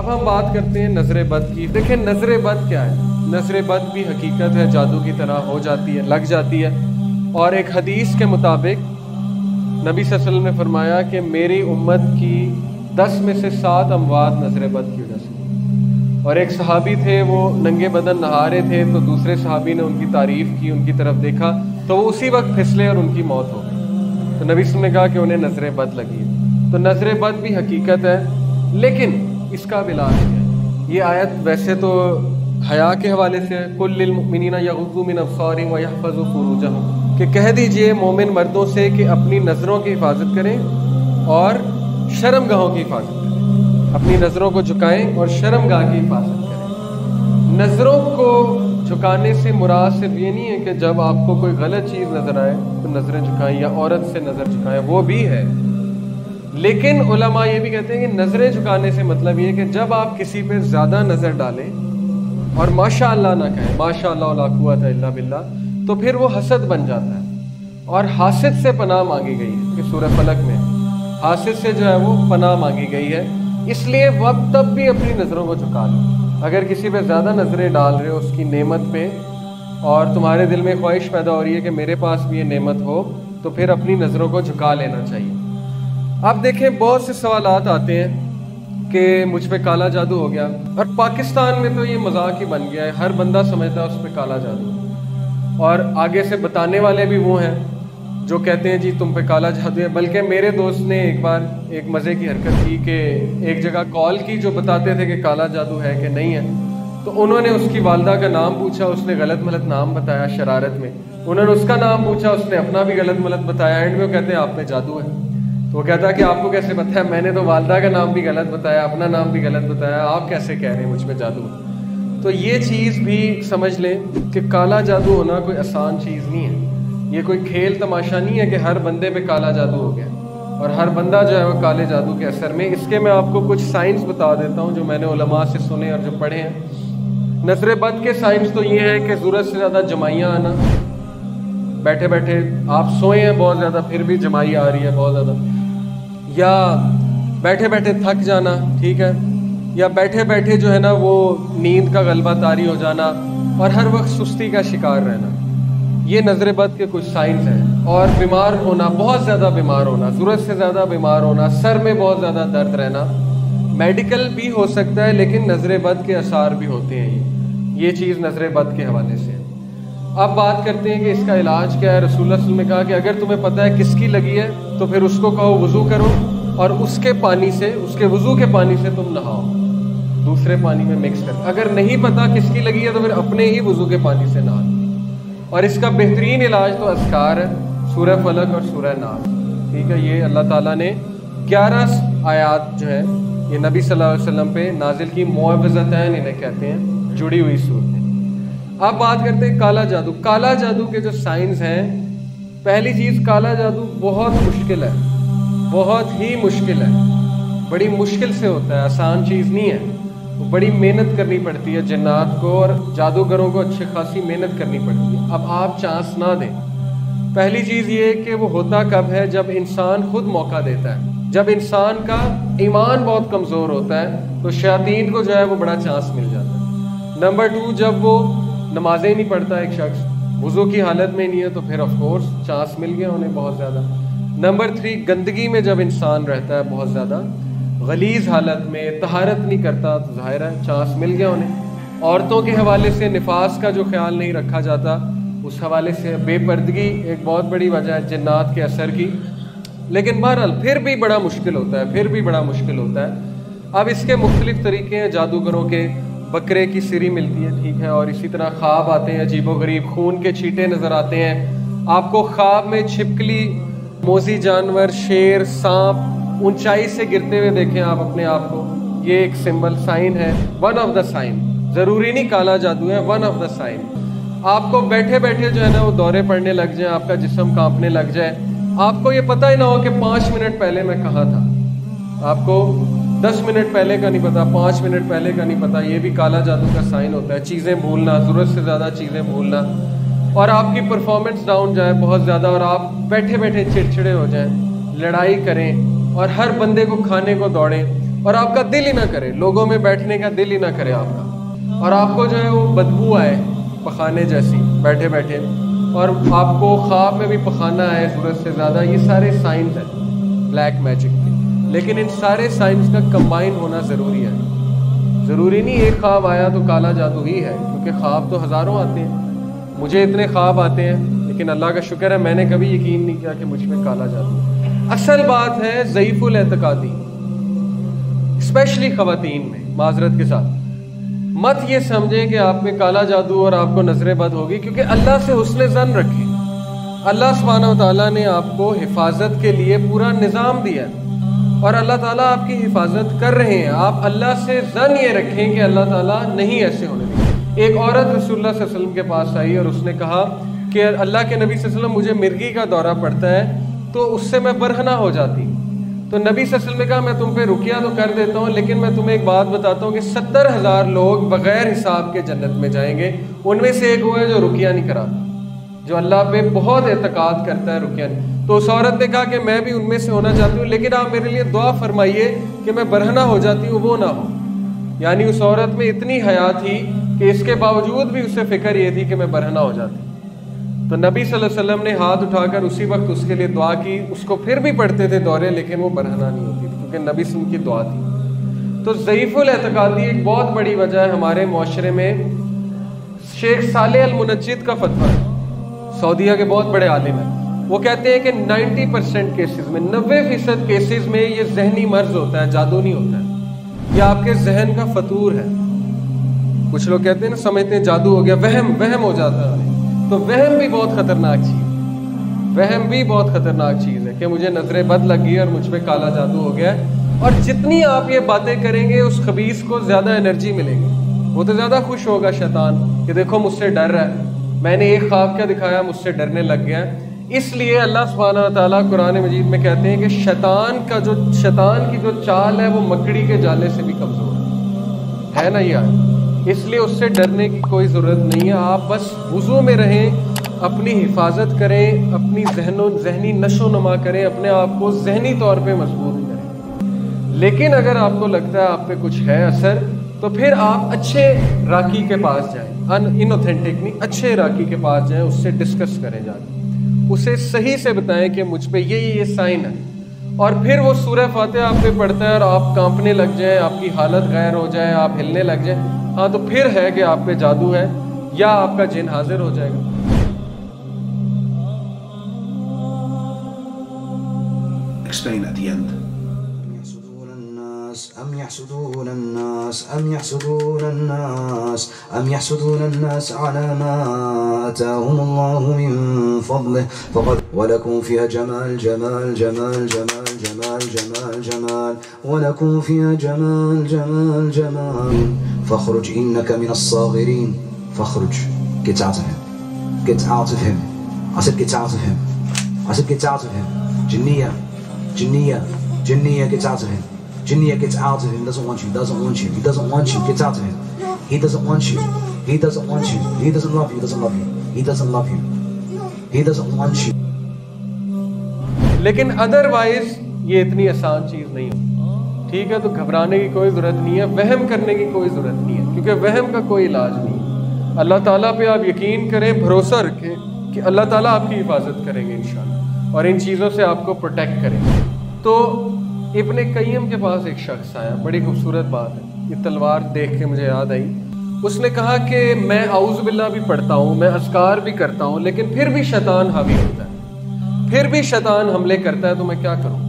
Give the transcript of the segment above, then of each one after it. अब हम बात करते हैं नजर बद की। देखें नजर बद क्या है। नजर बद भी हकीकत है, जादू की तरह हो जाती है, लग जाती है। और एक हदीस के मुताबिक नबी सल्लल्लाहु अलैहि वसल्लम ने फरमाया कि मेरी उम्मत की 10 में से 7 अमवात नजर बद की वजह से। और एक सहाबी थे, वो नंगे बदन नहा रहे थे, तो दूसरे सहाबी ने उनकी तारीफ़ की, उनकी तरफ देखा तो वो उसी वक्त फिसले और उनकी मौत हो गई। तो नबी सल्लल्लाहु अलैहि वसल्लम ने कहा कि उन्हें नजर बद लगी। तो नजर बद भी हकीकत है, लेकिन इसका इलाज है। ये आयत वैसे तो हया के हवाले से है, कुल्लिल मुमिनीना यगुज़्ज़ू मिन अब्सारिहिम व यहफ़ज़ू फ़ुरूजहम, कि कह दीजिए मोमिन मर्दों से कि अपनी नज़रों की हिफाजत करें और शर्मगाहों की हिफाजत करें। अपनी नज़रों को झुकाएं और शर्मगाह की हिफाजत करें। नज़रों को झुकाने से मुराद सिर्फ ये नहीं है कि जब आपको कोई गलत चीज़ नज़र आए तो नज़रें झुकाएं या औरत से नज़र झुकाएं, वो भी है। लेकिन उलमा ये भी कहते हैं कि नज़रें झुकाने से मतलब ये है कि जब आप किसी पर ज़्यादा नज़र डालें और माशाअल्लाह ना कहें, माशाअल्लाह ला कुव्वत इल्ला बिल्लाह, तो फिर वो हसद बन जाता है। और हासिद से पनाह मांगी गई है कि सूरह फलक में हासिद से जो है वो पनाह मांगी गई है। इसलिए वक्त तब भी अपनी नज़रों को झुका लें। अगर किसी पर ज़्यादा नज़रें डाल रहे हो उसकी नेमत पर और तुम्हारे दिल में ख्वाहिश पैदा हो रही है कि मेरे पास भी ये नेमत हो, तो फिर अपनी नज़रों को झुका लेना चाहिए। आप देखें बहुत से सवालात आते हैं कि मुझ पे काला जादू हो गया। और पाकिस्तान में तो ये मजाक ही बन गया है, हर बंदा समझता है उस पर काला जादू। और आगे से बताने वाले भी वो हैं जो कहते हैं जी तुम पे काला जादू है। बल्कि मेरे दोस्त ने एक बार एक मज़े की हरकत की कि एक जगह कॉल की जो बताते थे कि काला जादू है कि नहीं है, तो उन्होंने उसकी वालदा का नाम पूछा, उसने गलत मलत नाम बताया शरारत में। उन्होंने उसका नाम पूछा, उसने अपना भी गलत मलत बताया। एंड में वो कहते हैं आप पे जादू है। तो वो कहता है कि आपको कैसे पता है, मैंने तो वालदा का नाम भी गलत बताया, अपना नाम भी गलत बताया, आप कैसे कह रहे हैं मुझ पे जादू। तो ये चीज़ भी समझ लें कि काला जादू होना कोई आसान चीज़ नहीं है। ये कोई खेल तमाशा नहीं है कि हर बंदे पे काला जादू हो गया और हर बंदा जो है वो काले जादू के असर में। इसके मैं आपको कुछ साइंस बता देता हूँ जो मैंने उलमा से सुने और जो पढ़े हैं। नजर बद के साइंस तो ये है कि ज़रूरत से ज़्यादा जमाइयाँ आना, बैठे बैठे आप सोए हैं बहुत ज़्यादा फिर भी जमाई आ रही है बहुत ज़्यादा, या बैठे बैठे थक जाना, ठीक है, या बैठे बैठे जो है ना वो नींद का गलबा तारी हो जाना और हर वक्त सुस्ती का शिकार रहना। ये नजर बद के कुछ साइंस हैं। और बीमार होना, बहुत ज़्यादा बीमार होना, ज़रूरत से ज़्यादा बीमार होना, सर में बहुत ज़्यादा दर्द रहना, मेडिकल भी हो सकता है लेकिन नजर बद के आसार भी होते हैं। ये चीज़ नजर बद के हवाले से। अब बात करते हैं कि इसका इलाज क्या है। रसूलुल्लाह सल्लल्लाहु अलैहि वसल्लम ने कहा कि अगर तुम्हें पता है किसकी लगी है तो फिर उसको कहो वज़ू करो और उसके पानी से, उसके वज़ू के पानी से तुम नहाओ, दूसरे पानी में मिक्स कर। अगर नहीं पता किसकी लगी है तो फिर अपने ही वज़ू के पानी से नहा। और इसका बेहतरीन इलाज तो अस्कार है, सूरह फलक और सूरह नास, ठीक है। ये अल्लाह ताला ने 11 आयात जो है ये नबी सल्लल्लाहु अलैहि वसल्लम पे नाजिल की, मुअव्वज़तैन इन्हें कहते हैं, जुड़ी हुई सूरत। अब बात करते हैं काला जादू। काला जादू के जो साइंस हैं, पहली चीज़ काला जादू बहुत मुश्किल है, बहुत ही मुश्किल है, बड़ी मुश्किल से होता है, आसान चीज़ नहीं है। तो बड़ी मेहनत करनी पड़ती है जिन्नात को और जादूगरों को, अच्छी खासी मेहनत करनी पड़ती है। अब आप चांस ना दें। पहली चीज़ ये कि वो होता कब है, जब इंसान खुद मौका देता है, जब इंसान का ईमान बहुत कमज़ोर होता है तो शैतान को जो है वो बड़ा चांस मिल जाता है। नंबर 2, जब वो नमाज़ें ही नहीं पढ़ता एक शख्स, वज़ू की हालत में नहीं है, तो फिर ऑफकोर्स चांस मिल गया उन्हें बहुत ज़्यादा। नंबर 3, गंदगी में जब इंसान रहता है बहुत ज़्यादा, गलीज़ हालत में, तहारत नहीं करता, तो ज़ाहिर है चांस मिल गया उन्हें। औरतों के हवाले से निफास का जो ख्याल नहीं रखा जाता, उस हवाले से बेपर्दगी एक बहुत बड़ी वजह है जिन्नात के असर की। लेकिन बहरहाल फिर भी बड़ा मुश्किल होता है, फिर भी बड़ा मुश्किल होता है। अब इसके मुख्तलिफ़ तरीके हैं जादूगरों के। बकरे की सिरी मिलती है, ठीक है, और इसी तरह ख्वाब आते हैं अजीबो गरीब, खून के छींटे नज़र आते हैं आपको ख्वाब में, छिपकली, मोजी जानवर, शेर, सांप, ऊंचाई से गिरते हुए देखें आप अपने आप को। ये एक सिंबल साइन है, वन ऑफ द साइन, ज़रूरी नहीं काला जादू है, वन ऑफ द साइन। आपको बैठे बैठे जो है ना वो दौरे पड़ने लग जाए, आपका जिस्म कांपने लग जाए, आपको ये पता ही ना हो कि 5 मिनट पहले मैं कहाँ था, आपको 10 मिनट पहले का नहीं पता, 5 मिनट पहले का नहीं पता। ये भी काला जादू का साइन होता है। चीज़ें भूलना, ज़रूरत से ज़्यादा चीज़ें भूलना, और आपकी परफॉर्मेंस डाउन जाए बहुत ज़्यादा और आप बैठे बैठे चिड़चिड़े हो जाएं, लड़ाई करें और हर बंदे को खाने को दौड़ें। और आपका दिल ही ना करे, लोगों में बैठने का दिल ही ना करे आपका, और आपको जो है वो बदबू आए पखाने जैसी बैठे बैठे, और आपको ख्वाब में भी पखाना आए ज़रूरत से ज़्यादा, ये सारे साइंस हैं ब्लैक मैजिक के। लेकिन इन सारे साइंस का कंबाइन होना ज़रूरी है। ज़रूरी नहीं एक ख्वाब आया तो काला जादू ही है, क्योंकि ख्वाब तो हज़ारों आते हैं। मुझे इतने ख्वाब आते हैं, लेकिन अल्लाह का शुक्र है मैंने कभी यकीन नहीं किया कि मुझ में काला जादू। असल बात है ज़ईफ़ुल एतकादी, स्पेशली ख़वातीन में, माजरत के साथ। मत ये समझें कि आप में काला जादू और आपको नजरें बद होगी, क्योंकि अल्लाह से हुस्न ज़न रखें। अल्लाह सुब्हानहू व तआला ने आपको हिफाजत के लिए पूरा निज़ाम दिया और अल्लाह ताला आपकी हिफाजत कर रहे हैं। आप अल्लाह से ज़न ये रखें कि अल्लाह ताला नहीं ऐसे होने देंगे। एक औरत रसूलुल्लाह सल्लल्लाहु अलैहि वसल्लम के पास आई और उसने कहा कि अल्लाह के नबी सल्लल्लाहु अलैहि वसल्लम, मुझे मिर्गी का दौरा पड़ता है तो उससे मैं बरहना हो जाती। तो नबी सल्लल्लाहु अलैहि वसल्लम ने कहा मैं तुम पे रुकिया तो कर देता हूँ, लेकिन मैं तुम्हें एक बात बताता हूँ कि 70,000 लोग बग़ैर हिसाब के जन्नत में जाएंगे। उनमें से एक वो है जो रुकिया नहीं कराता, जो अल्लाह पे बहुत एतकाद करता है, रुकिया नहीं। तो उस औरत ने कहा कि मैं भी उनमें से होना चाहती हूँ, लेकिन आप मेरे लिए दुआ फरमाइए कि मैं बरहना हो जाती हूँ वो ना हो। यानी उस औरत में इतनी हया थी कि इसके बावजूद भी उसे फिक्र ये थी कि मैं बरहना हो जाती। तो नबी सल्लल्लाहु अलैहि वसल्लम ने हाथ उठाकर उसी वक्त उसके लिए दुआ की। उसको फिर भी पढ़ते थे दौरे, लेकिन वो बरहना नहीं होती थी क्योंकि नबी सल्लल्लाहु अलैहि वसल्लम की दुआ थी। तो ज़ईफ़ुल एतकादी एक बहुत बड़ी वजह है हमारे माशरे में। शेख सालेह अल मुनज्जिद का फतवा है, सऊदीया के बहुत बड़े आलिम हैं। वो कहते हैं कि 90% केसेस में, 90% केसेस में ये जहनी मर्ज होता है, जादू नहीं होता है। यह आपके जहन का फतूर है। कुछ लोग कहते हैं ना, समझते हैं जादू हो गया, वहम हो जाता है। तो वहम भी बहुत खतरनाक चीज़ है, वहम भी बहुत खतरनाक चीज़ है कि मुझे नजरें बद लगी और मुझ पर काला जादू हो गया। और जितनी आप ये बातें करेंगे उस खबीस को ज़्यादा एनर्जी मिलेगी, वो तो ज़्यादा खुश होगा शैतान कि देखो मुझसे डर रहा है, मैंने एक ख्वाब क्या दिखाया, मुझसे डरने लग गया। इसलिए अल्लाह सुब्हानहू व तआला कुरान मजीद में कहते हैं कि शैतान की जो चाल है वो मकड़ी के जाले से भी कमज़ोर है ना यार। इसलिए उससे डरने की कोई ज़रूरत नहीं है। आप बस वुज़ू में रहें, अपनी हिफाजत करें, अपनी जहनी नशोनुमा करें, अपने आप को जहनी तौर पर मजबूत। लेकिन अगर आपको लगता है आप पे कुछ है असर, तो फिर आप अच्छे राकी के पास जाएं, इनऑथेंटिक नहीं, अच्छे राकी के पास जाएं, उससे डिस्कस करें जाके, उसे सही से बताएं कि मुझ पे ये साइन है। और फिर वो सूरह फातिहा आप पे पढ़ता है और आप कांपने लग जाएं, आपकी हालत गैर हो जाए, आप हिलने लग जाएं, हाँ तो फिर है कि आप पे जादू है या आपका जिन हाजिर हो जाएगा। Explain at the end. أم يحسدون الناس على ما أتاهم الله من فضله فقد ولكم فيها جمال ولكم فيها جمال فاخرج إنك من الصاغرين فاخرج get out of him I said get out of him جنية get out of him. Jinnia gets out of him. He doesn't want you. Gets out of him. He doesn't want you. He doesn't love you. He doesn't want you. लेकिन otherwise ये इतनी आसान चीज़ नहीं है, ठीक है? तो घबराने की कोई ज़रूरत नहीं है, वहम करने की कोई ज़रूरत नहीं है, क्योंकि वहम का कोई इलाज नहीं। अल्लाह ताला पे आप यकीन करें, भरोसा रखें कि अल्लाह ताला आपकी हिफाजत करेंगे इंशाल्लाह और इन चीज़ों से आपको प्रोटेक्ट करेंगे। तो इब्ने कय्यम के पास एक शख्स आया, बड़ी खूबसूरत बात है, ये तलवार देख के मुझे याद आई। उसने कहा कि मैं आउज़ुबिल्लाह भी पढ़ता हूँ, मैं अस्कार भी करता हूँ, लेकिन फिर भी शैतान हावी होता है, फिर भी शैतान हमले करता है, तो मैं क्या करूँ?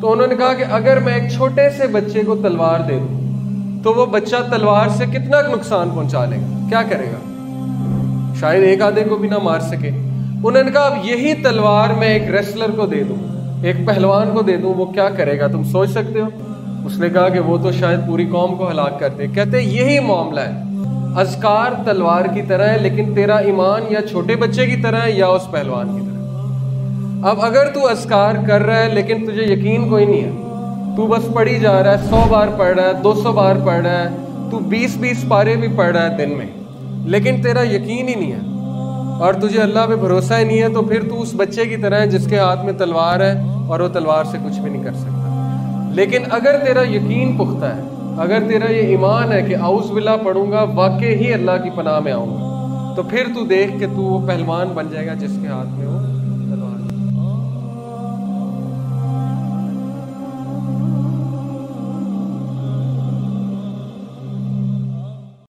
तो उन्होंने कहा कि अगर मैं एक छोटे से बच्चे को तलवार दे दूँ तो वो बच्चा तलवार से कितना नुकसान पहुँचा लेगा, क्या करेगा, शायद एक आधे को भी ना मार सके। उन्होंने कहा अब यही तलवार मैं एक रेसलर को दे दूँ, एक पहलवान को दे दूं, वो क्या करेगा, तुम सोच सकते हो? उसने कहा कि वो तो शायद पूरी कौम को हलाक कर दे। कहते यही मामला है, अज़कार तलवार की तरह है, लेकिन तेरा ईमान या छोटे बच्चे की तरह है या उस पहलवान की तरह। अब अगर तू अज़कार कर रहा है लेकिन तुझे यकीन कोई नहीं है, तू बस पढ़ी जा रहा है, 100 बार पढ़ रहा है, 200 बार पढ़ रहा है, तू 20-20 पारे भी पढ़ रहा है दिन में, लेकिन तेरा यकीन ही नहीं है और तुझे अल्लाह पे भरोसा ही नहीं है, तो फिर तू उस बच्चे की तरह है जिसके हाथ में तलवार है और वो तलवार से कुछ भी नहीं कर सकता। लेकिन अगर तेरा यकीन पुख्ता है, अगर तेरा ये ईमान है कि आउज़ बिल्लाह पढ़ूंगा वाकई ही अल्लाह की पनाह में आऊँगा, तो फिर तू देख कि तू वो पहलवान बन जाएगा जिसके हाथ में हो